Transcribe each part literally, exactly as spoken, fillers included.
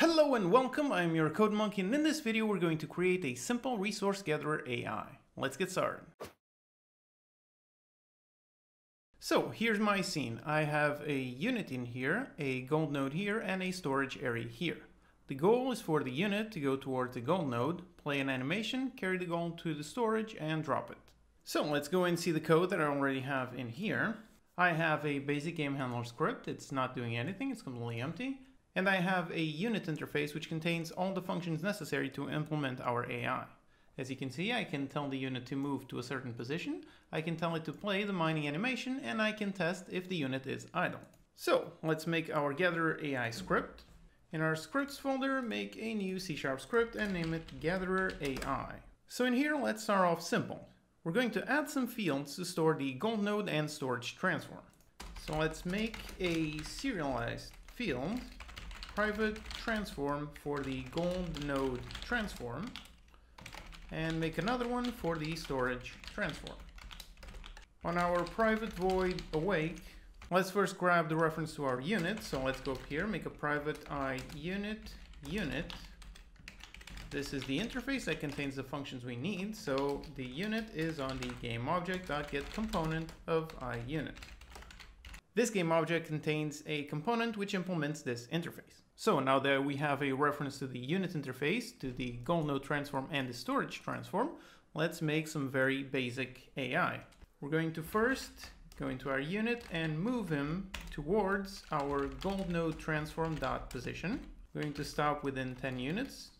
Hello and welcome, I'm your Code Monkey, and in this video we're going to create a simple resource gatherer A I. Let's get started. So here's my scene. I have a unit in here, a gold node here, and a storage area here. The goal is for the unit to go towards the gold node, play an animation, carry the gold to the storage, and drop it. So let's go and see the code that I already have in here. I have a basic game handler script. It's not doing anything, it's completely empty. And I have a unit interface which contains all the functions necessary to implement our A I. As you can see, I can tell the unit to move to a certain position, I can tell it to play the mining animation, and I can test if the unit is idle. So let's make our Gatherer A I script. In our scripts folder, make a new C sharp script and name it Gatherer A I. So in here, let's start off simple. We're going to add some fields to store the gold node and storage transform. So let's make a serialized field private transform for the gold node transform, and make another one for the storage transform. On our private void awake, let's first grab the reference to our unit. So let's go up here, make a private iUnit unit. This is the interface that contains the functions we need. So the unit is on the gameObject.get component of iUnit. This game object contains a component which implements this interface. So now that we have a reference to the unit interface, to the gold node transform and the storage transform, let's make some very basic A I. We're going to first go into our unit and move him towards our gold node transform.position. We're going to stop within ten units.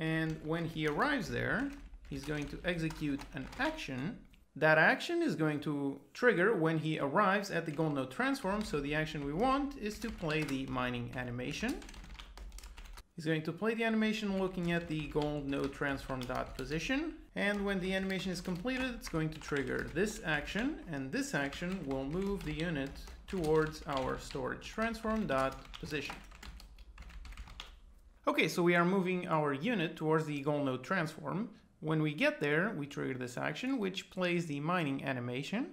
And when he arrives there, he's going to execute an action. That action is going to trigger when he arrives at the gold node transform. So the action we want is to play the mining animation. He's going to play the animation looking at the gold node transform dot position. And when the animation is completed, it's going to trigger this action. And this action will move the unit towards our storage transform dot position. Okay, so we are moving our unit towards the gold node transform. When we get there, we trigger this action, which plays the mining animation.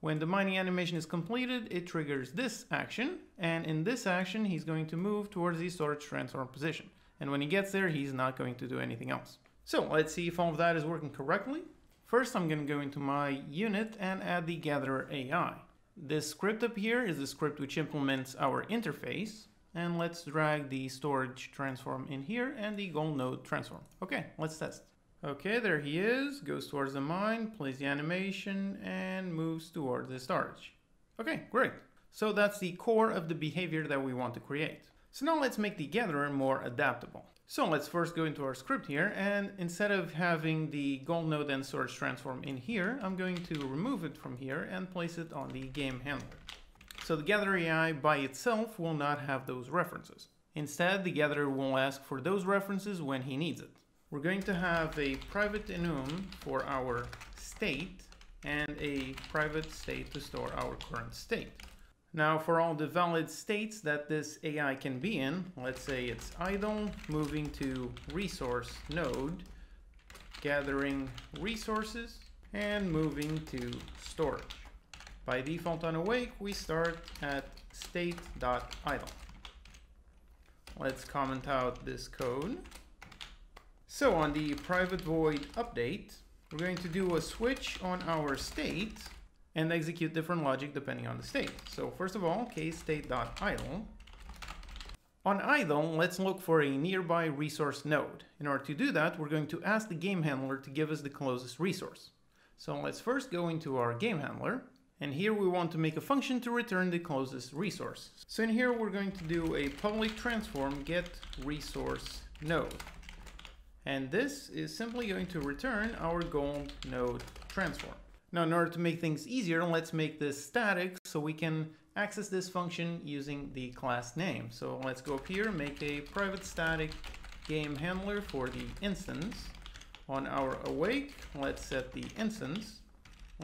When the mining animation is completed, it triggers this action. And in this action, he's going to move towards the storage transform position. And when he gets there, he's not going to do anything else. So let's see if all of that is working correctly. First, I'm going to go into my unit and add the Gatherer A I. This script up here is the script which implements our interface. And let's drag the storage transform in here and the gold node transform. Okay, let's test. Okay, there he is, goes towards the mine, plays the animation, and moves towards the storage. Okay, great. So that's the core of the behavior that we want to create. So now let's make the gatherer more adaptable. So let's first go into our script here, and instead of having the gold node and storage transform in here, I'm going to remove it from here and place it on the game handler. So the gatherer A I by itself will not have those references. Instead, the gatherer will ask for those references when he needs it. We're going to have a private enum for our state and a private state to store our current state. Now for all the valid states that this A I can be in, let's say it's idle, moving to resource node, gathering resources, and moving to storage. By default on awake, we start at state.idle. Let's comment out this code. So on the private void update, we're going to do a switch on our state and execute different logic depending on the state. So first of all, case state.idle. On idle, let's look for a nearby resource node. In order to do that, we're going to ask the game handler to give us the closest resource. So let's first go into our game handler, and here we want to make a function to return the closest resource. So in here, we're going to do a public transform get resource node. And this is simply going to return our gold node transform. Now, in order to make things easier, let's make this static so we can access this function using the class name. So let's go up here, make a private static game handler for the instance. On our awake, let's set the instance.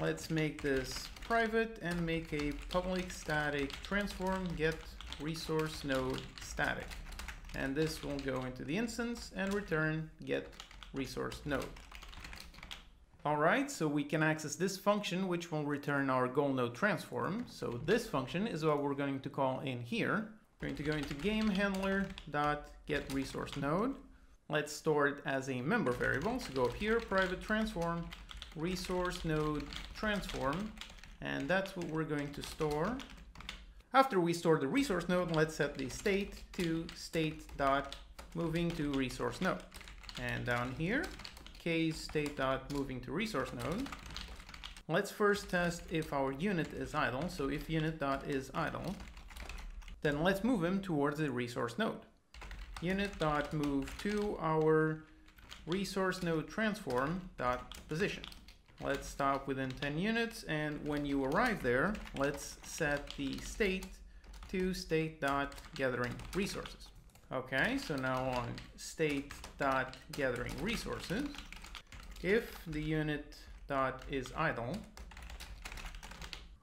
Let's make this private and make a public static transform get resource node static. And this will go into the instance and return get resource node. All right, so we can access this function, which will return our gold node transform. So this function is what we're going to call in here. Going to go into game handler dot get resource node. Let's store it as a member variable. So go up here, private transform, resource node transform, and that's what we're going to store. After we store the resource node, let's set the state to state dot moving to resource node. And down here, case state dot moving to resource node. Let's first test if our unit is idle. So if unit dot is idle, then let's move him towards the resource node. Unit dot move to our resource node transform dot position. Let's stop within ten units, and when you arrive there, let's set the state to state dot gathering resources. Okay, so now on state dot gathering resources, if the unit dot is idle,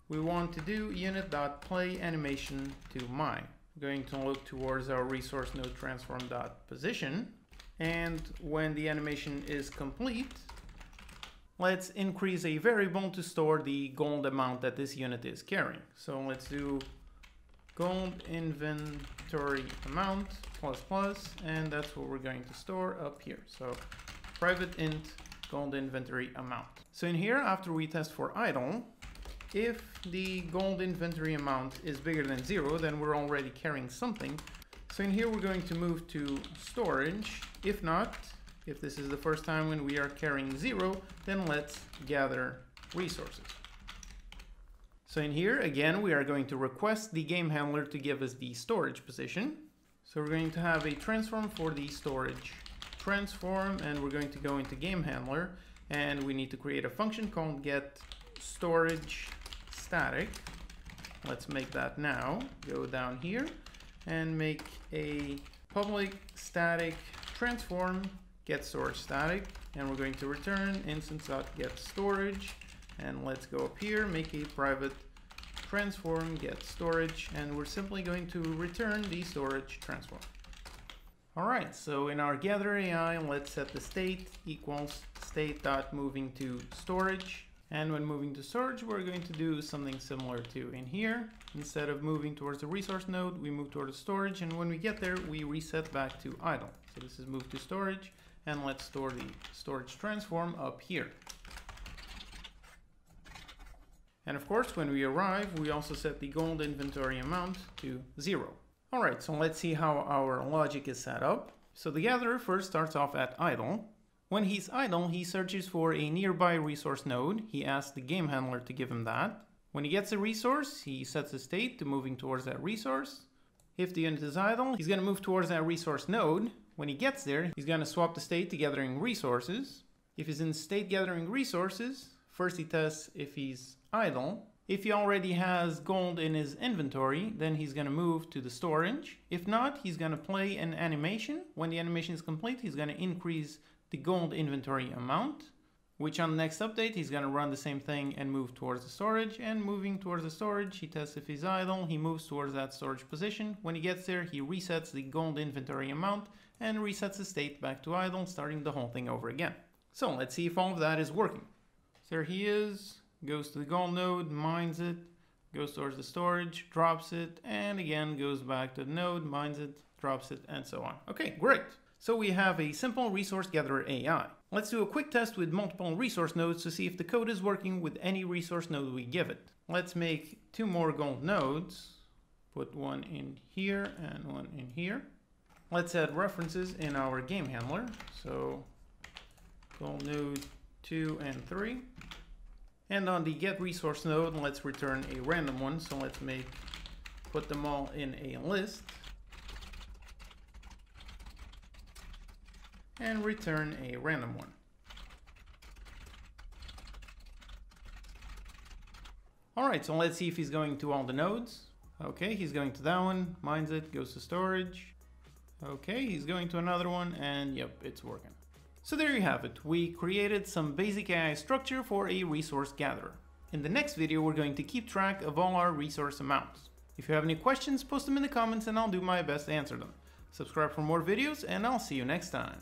we want to do unit dot play animation to my. I'm going to look towards our resource node transform dot position, and when the animation is complete, let's increase a variable to store the gold amount that this unit is carrying. So let's do gold inventory amount plus plus, and that's what we're going to store up here. So private int gold inventory amount. So in here, after we test for idle, if the gold inventory amount is bigger than zero, then we're already carrying something. So in here, we're going to move to storage. If not, if this is the first time when we are carrying zero, then let's gather resources. So in here, again, we are going to request the game handler to give us the storage position. So we're going to have a transform for the storage transform, and we're going to go into game handler, and we need to create a function called get storage static. Let's make that now. Go down here and make a public static transform get storage static, and we're going to return instance.get storage, and let's go up here, make a private transform get storage, and we're simply going to return the storage transform. All right, so in our Gatherer A I, let's set the state equals state dot moving to storage, and when moving to storage, we're going to do something similar to in here. Instead of moving towards the resource node, we move towards storage, and when we get there, we reset back to idle. So this is move to storage. And let's store the storage transform up here. And of course, when we arrive, we also set the gold inventory amount to zero. All right, so let's see how our logic is set up. So the gatherer first starts off at idle. When he's idle, he searches for a nearby resource node. He asks the game handler to give him that. When he gets a resource, he sets a state to moving towards that resource. If the unit is idle, he's gonna move towards that resource node. When he gets there, he's going to swap the state to gathering resources. If he's in state gathering resources, first he tests if he's idle. If he already has gold in his inventory, then he's going to move to the storage. If not, he's going to play an animation. When the animation is complete, he's going to increase the gold inventory amount, which on the next update, he's going to run the same thing and move towards the storage. And moving towards the storage, he tests if he's idle. He moves towards that storage position. When he gets there, he resets the gold inventory amount and resets the state back to idle, starting the whole thing over again. So let's see if all of that is working. So there he is, goes to the gold node, mines it, goes towards the storage, drops it, and again goes back to the node, mines it, drops it, and so on. Okay, great. So we have a simple resource gatherer A I. Let's do a quick test with multiple resource nodes to see if the code is working with any resource node we give it. Let's make two more gold nodes. Put one in here and one in here. Let's add references in our game handler. So gold node two and three. And on the get resource node, let's return a random one. So let's make, put them all in a list and return a random one. All right, so let's see if he's going to all the nodes. Okay, he's going to that one, mines it, goes to storage. Okay, he's going to another one, and yep, it's working. So there you have it. We created some basic A I structure for a resource gatherer. In the next video, we're going to keep track of all our resource amounts. If you have any questions, post them in the comments and I'll do my best to answer them. Subscribe for more videos, and I'll see you next time.